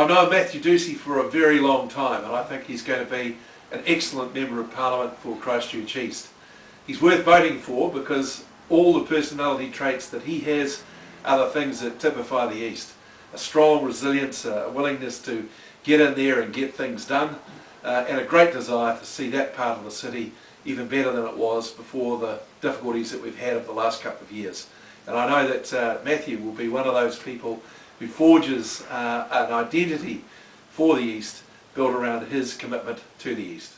I've known Matthew Doocey for a very long time, and I think he's going to be an excellent Member of Parliament for Christchurch East. He's worth voting for because all the personality traits that he has are the things that typify the East. A strong resilience, a willingness to get in there and get things done, and a great desire to see that part of the city even better than it was before the difficulties that we've had over the last couple of years. And I know that Matthew will be one of those people who forges an identity for the East built around his commitment to the East.